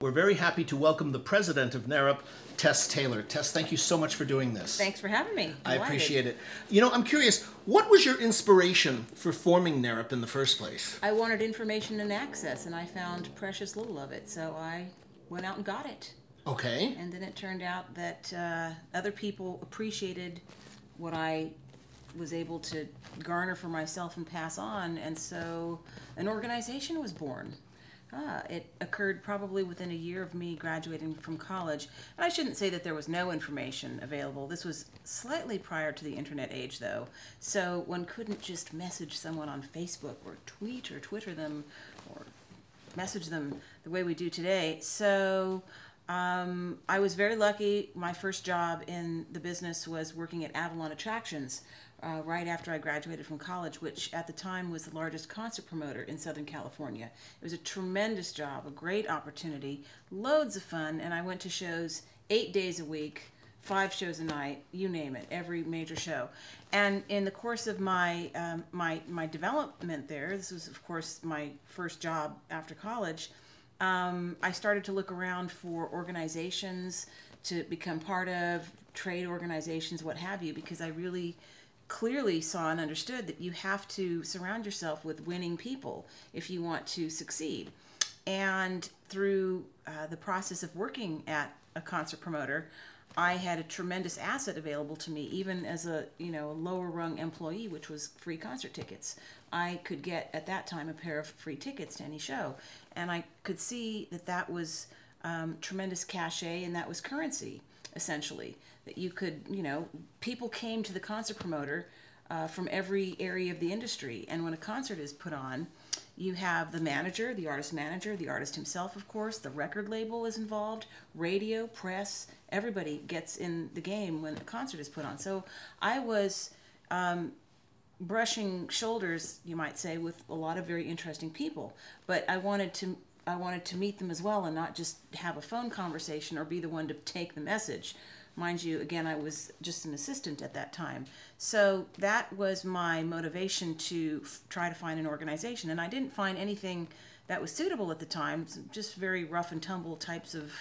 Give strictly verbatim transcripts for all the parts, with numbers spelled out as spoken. We're very happy to welcome the president of NARIP, Tess Taylor. Tess, thank you so much for doing this. Thanks for having me. I appreciate it. You know, I'm curious, what was your inspiration for forming NARIP in the first place? I wanted information and access, and I found precious little of it, so I went out and got it. Okay. And then it turned out that uh, other people appreciated what I was able to garner for myself and pass on, and so an organization was born. Ah, it occurred probably within a year of me graduating from college. And I shouldn't say that there was no information available. This was slightly prior to the internet age, though. So one couldn't just message someone on Facebook or tweet or Twitter them or message them the way we do today. So um, I was very lucky. My first job in the business was working at Avalon Attractions uh, right after I graduated from college, which at the time was the largest concert promoter in Southern California. It was a tremendous job, a great opportunity, loads of fun, and I went to shows eight days a week, five shows a night, you name it, every major show. And in the course of my, um, my, my development there, this was, of course, my first job after college, um, I started to look around for organizations to become part of, trade organizations, what have you, because I really clearly saw and understood that you have to surround yourself with winning people if you want to succeed. And through uh, the process of working at a concert promoter, I had a tremendous asset available to me, even as a you know lower rung employee, which was free concert tickets. I could get at that time a pair of free tickets to any show, and I could see that that was um, tremendous cachet, and that was currency, essentially. That you could, you know, people came to the concert promoter uh, from every area of the industry. And when a concert is put on, you have the manager, the artist manager, the artist himself, of course, the record label is involved, radio, press, everybody gets in the game when a concert is put on. So I was um, brushing shoulders, you might say, with a lot of very interesting people, but I wanted to I wanted to meet them as well and not just have a phone conversation or be the one to take the message. Mind you, again, I was just an assistant at that time. So that was my motivation to f try to find an organization. And I didn't find anything that was suitable at the time, just very rough and tumble types of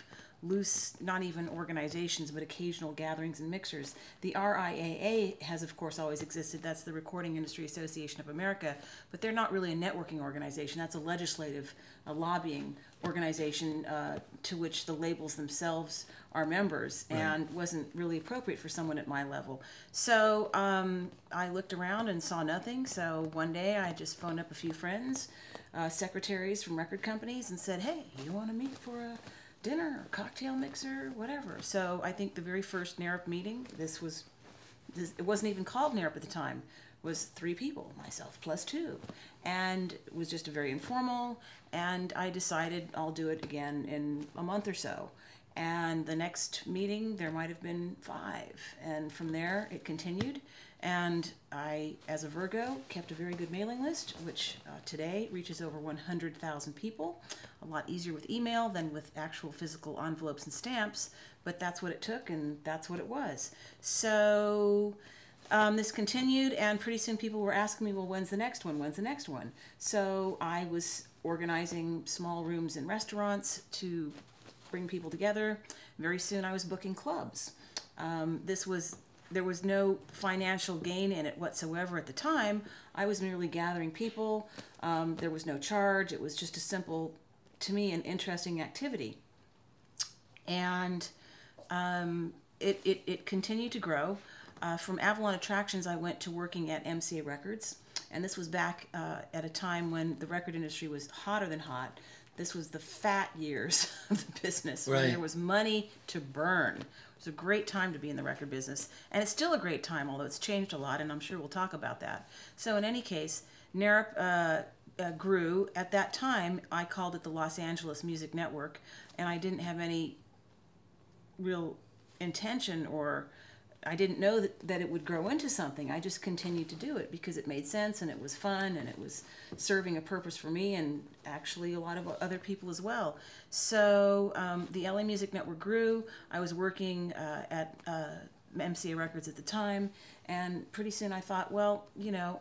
loose, not even organizations, but occasional gatherings and mixers. The R I A A has, of course, always existed. That's the Recording Industry Association of America. But they're not really a networking organization. That's a legislative, a lobbying organization uh, to which the labels themselves are members, right, and wasn't really appropriate for someone at my level. So um, I looked around and saw nothing. So one day I just phoned up a few friends, uh, secretaries from record companies, and said, hey, you want to meet for a dinner or cocktail mixer, whatever. So I think the very first NARIP meeting, this was, this, it wasn't even called NARIP at the time, was three people, myself plus two, and it was just a very informal, and I decided I'll do it again in a month or so. And the next meeting there might have been five, and from there it continued, and I, as a Virgo, kept a very good mailing list, which uh, today reaches over one hundred thousand people, a lot easier with email than with actual physical envelopes and stamps, but that's what it took and that's what it was. So Um, this continued, and pretty soon people were asking me, well, when's the next one? When's the next one? So I was organizing small rooms in restaurants to bring people together. Very soon I was booking clubs. Um, this was, there was no financial gain in it whatsoever at the time. I was merely gathering people. Um, there was no charge. It was just a simple, to me, an interesting activity. And um, it, it, it continued to grow. Uh, from Avalon Attractions, I went to working at M C A Records, and this was back uh, at a time when the record industry was hotter than hot. This was the fat years of the business, right, when there was money to burn. It was a great time to be in the record business, and it's still a great time, although it's changed a lot, and I'm sure we'll talk about that. So in any case, NARIP uh, uh, grew. At that time, I called it the Los Angeles Music Network, and I didn't have any real intention or I didn't know that, that it would grow into something. I just continued to do it because it made sense and it was fun and it was serving a purpose for me and actually a lot of other people as well. So um, the L A Music Network grew. I was working uh, at uh, M C A Records at the time, and pretty soon I thought, well, you know,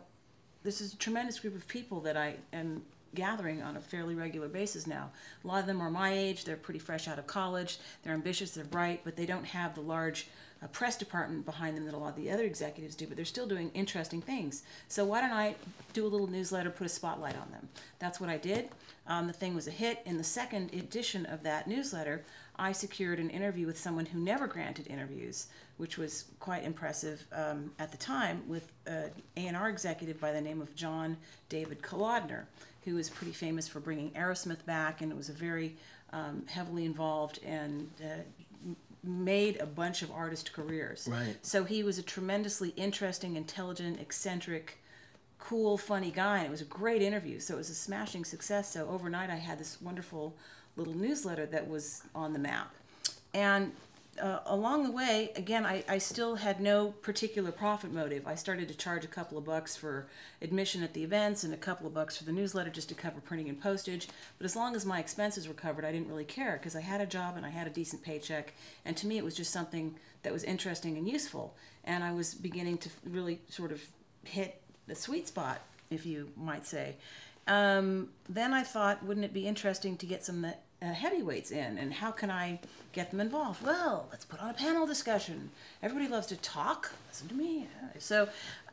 this is a tremendous group of people that I am gathering on a fairly regular basis now. A lot of them are my age. They're pretty fresh out of college. They're ambitious. They're bright, but they don't have the large uh, press department behind them that a lot of the other executives do, but they're still doing interesting things. So why don't I do a little newsletter, put a spotlight on them? That's what I did. Um, the thing was a hit. In the second edition of that newsletter, I secured an interview with someone who never granted interviews, which was quite impressive um, at the time, with an A and R executive by the name of John David Kalodner, who was pretty famous for bringing Aerosmith back, and it was a very um, heavily involved and uh, made a bunch of artist careers. Right. So he was a tremendously interesting, intelligent, eccentric, cool, funny guy, and it was a great interview. So it was a smashing success. So overnight I had this wonderful little newsletter that was on the map. And uh, along the way, again, I, I still had no particular profit motive. I started to charge a couple of bucks for admission at the events and a couple of bucks for the newsletter just to cover printing and postage. But as long as my expenses were covered, I didn't really care because I had a job and I had a decent paycheck. And to me, it was just something that was interesting and useful. And I was beginning to really sort of hit the sweet spot, if you might say. Um, then I thought, wouldn't it be interesting to get some that Uh, heavyweights in, and how can I get them involved? Well, let's put on a panel discussion. Everybody loves to talk. Listen to me. So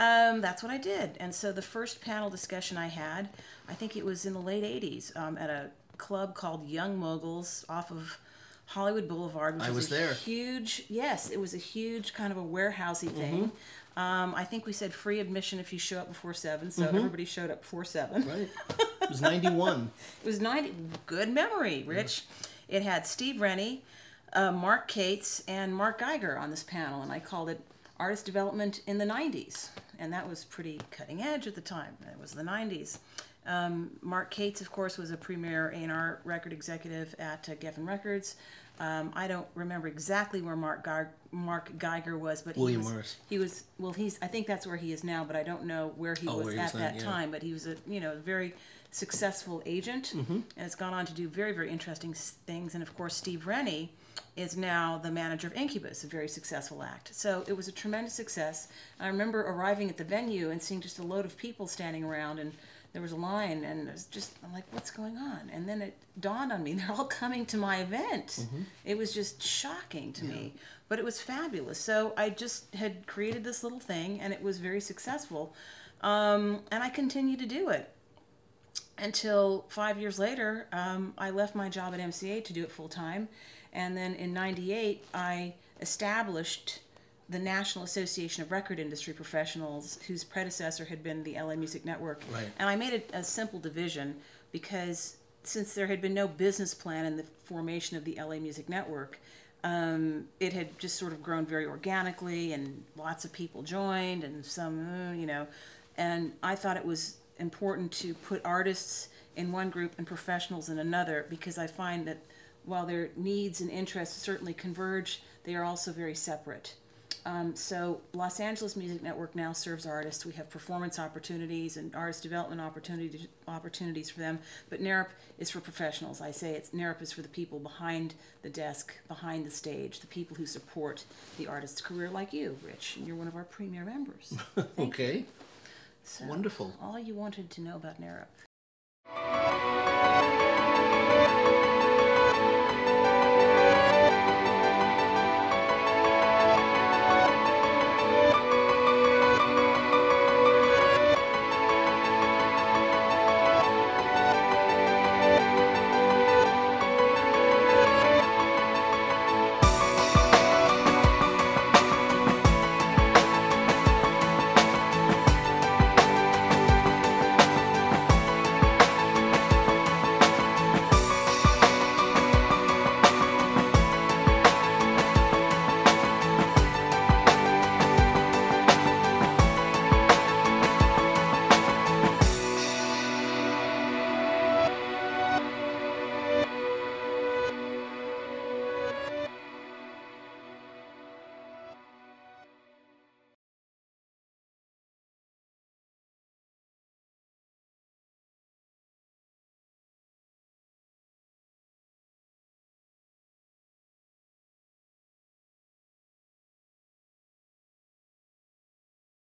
um, that's what I did. And so the first panel discussion I had, I think it was in the late eighties, um, at a club called Young Moguls off of Hollywood Boulevard. Which I was, was a there. Huge, yes, it was a huge kind of a warehousey thing. Mm-hmm. um, I think we said free admission if you show up before seven. So mm-hmm. everybody showed up before seven. Right. It was ninety-one. It was ninety. Good memory, Rich. Yeah. It had Steve Rennie, uh, Mark Cates, and Mark Geiger on this panel, and I called it Artist Development in the nineties, and that was pretty cutting edge at the time. It was the nineties. Um, Mark Cates, of course, was a premier A and R record executive at uh, Geffen Records. Um, I don't remember exactly where Mark Geiger, Mark Geiger was, but William he was, Morris. He was well. He's I think that's where he is now, but I don't know where he oh, was where at that yeah. time. But he was a you know very successful agent, mm-hmm. and has gone on to do very, very interesting things. And of course, Steve Rennie is now the manager of Incubus, a very successful act. So it was a tremendous success. I remember arriving at the venue and seeing just a load of people standing around, and there was a line, and it was just, I'm like, what's going on? And then it dawned on me, they're all coming to my event. Mm-hmm. It was just shocking to yeah. me, but it was fabulous. So I just had created this little thing, and it was very successful. Um, and I continued to do it until five years later, um, I left my job at M C A to do it full time. And then in ninety-eight, I established the National Association of Record Industry Professionals, whose predecessor had been the L A Music Network. Right. And I made it a simple division because since there had been no business plan in the formation of the L A Music Network, um, it had just sort of grown very organically, and lots of people joined, and some, you know, and I thought it was important to put artists in one group and professionals in another, because I find that while their needs and interests certainly converge, they are also very separate. Um, so Los Angeles Music Network now serves artists. We have performance opportunities and artist development opportunities opportunities for them. But NARIP is for professionals. I say it's NARIP is for the people behind the desk, behind the stage, the people who support the artist's career, like you, Rich. And you're one of our premier members. Okay. So, wonderful. All you wanted to know about NARIP.